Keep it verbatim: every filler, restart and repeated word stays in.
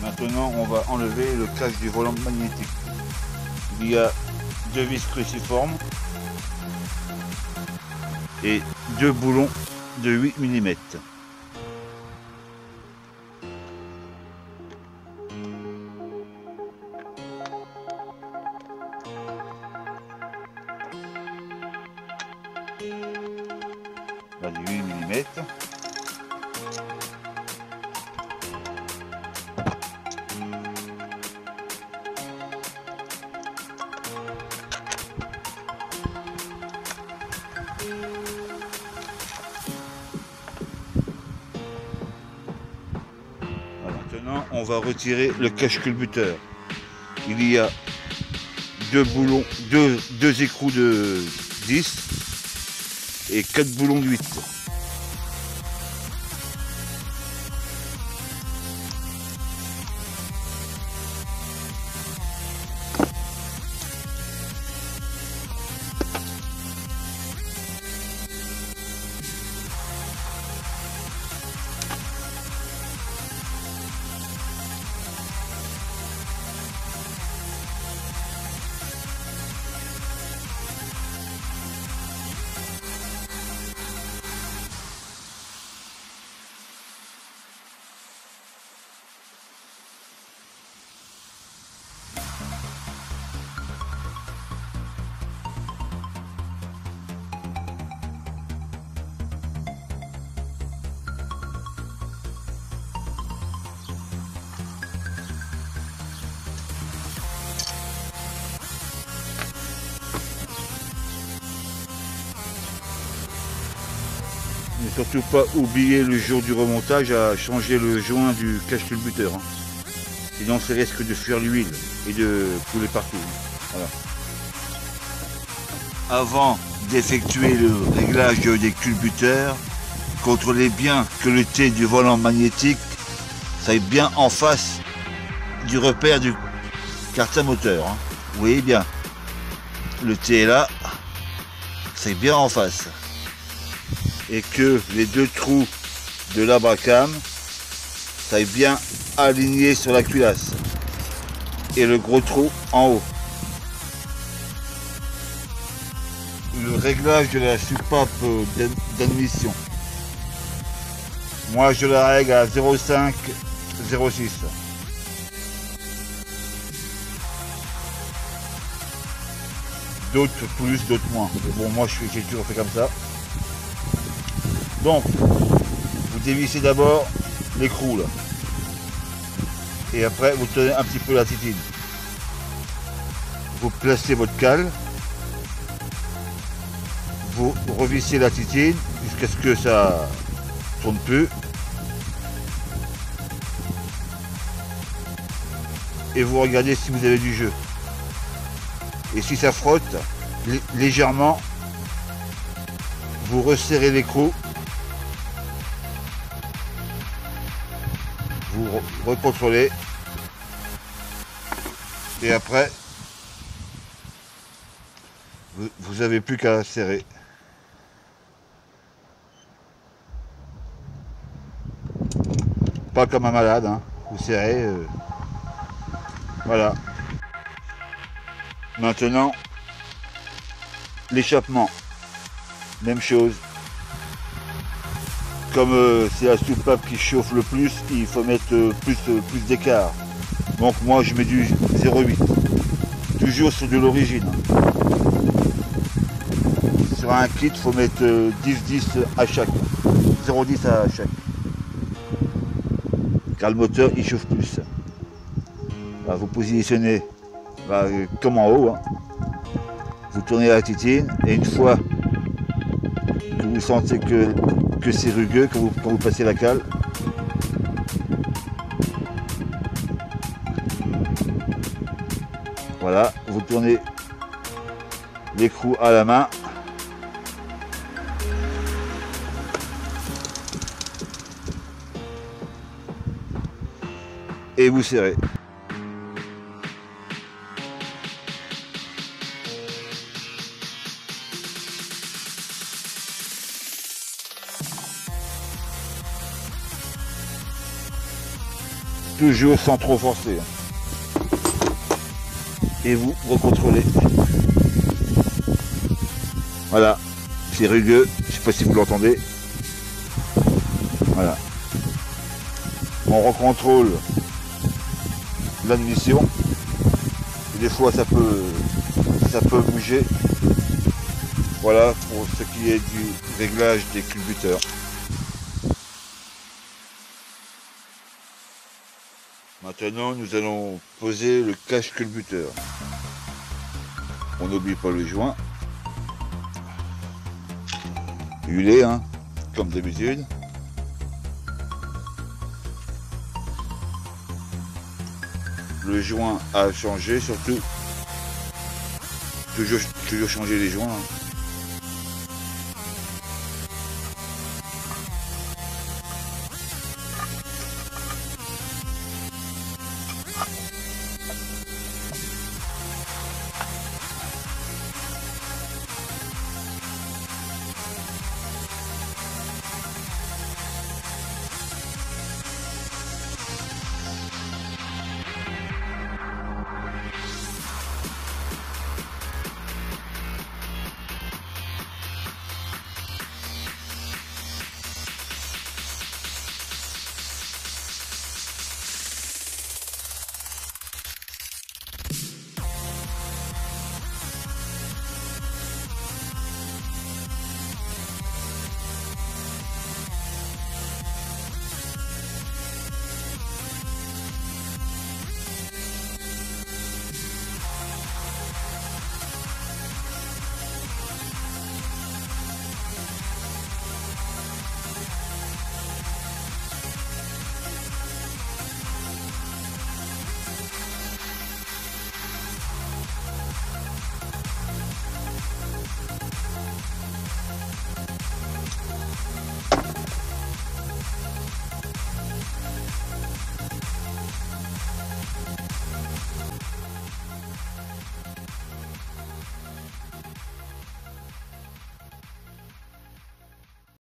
Maintenant, on va enlever le cache du volant magnétique. Il y a deux vis cruciformes et deux boulons de huit millimètres. Là, du huit millimètres. Maintenant, on va retirer le cache-culbuteur. Il y a deux boulons, deux, deux écrous de dix et quatre boulons de huit. Ne surtout pas oublier le jour du remontage à changer le joint du cache-culbuteur. Hein. Sinon ça risque de fuir l'huile et de couler partout. Voilà. Avant d'effectuer le réglage des culbuteurs, contrôlez bien que le T du volant magnétique soit bien en face du repère du carter moteur. Hein. Vous voyez bien, le T est là, c'est bien en face. Et que les deux trous de l'abracam soient bien alignés sur la culasse et le gros trou en haut. Le réglage de la soupape d'admission. Moi je la règle à zéro virgule cinq zéro six. D'autres plus, d'autres moins. Bon, moi j'ai toujours fait comme ça. Donc, vous dévissez d'abord l'écrou là, et après vous tenez un petit peu la titine. Vous placez votre cale, vous revissez la titine jusqu'à ce que ça ne tourne plus, et vous regardez si vous avez du jeu. Et si ça frotte légèrement, vous resserrez l'écrou. Vous recontrôlez et après vous, vous avez plus qu'à serrer. Pas comme un malade, hein. Vous serrez. Euh, voilà. Maintenant, l'échappement. Même chose. Comme euh, c'est la soupape qui chauffe le plus, il faut mettre euh, plus, euh, plus d'écart. Donc moi je mets du zéro virgule huit. Toujours sur de l'origine. Sur un kit, il faut mettre euh, dix dix à chaque. zéro dix à chaque. Car le moteur il chauffe plus. Bah, vous positionnez bah, euh, comme en haut. Hein. Vous tournez la titine et une fois que vous sentez que que c'est rugueux quand vous, quand vous passez la cale. Voilà, vous tournez l'écrou à la main. Et vous serrez. toujours sans trop forcer. Et vous recontrôlez. Voilà, c'est rugueux, je sais pas si vous l'entendez. Voilà. On recontrôle l'admission. Des fois ça peut ça peut bouger. Voilà pour ce qui est du réglage des culbuteurs. Maintenant nous allons poser le cache culbuteur. On n'oublie pas le joint. Hulé, hein, comme d'habitude. Le joint a changé surtout. Toujours, toujours changer les joints. Hein.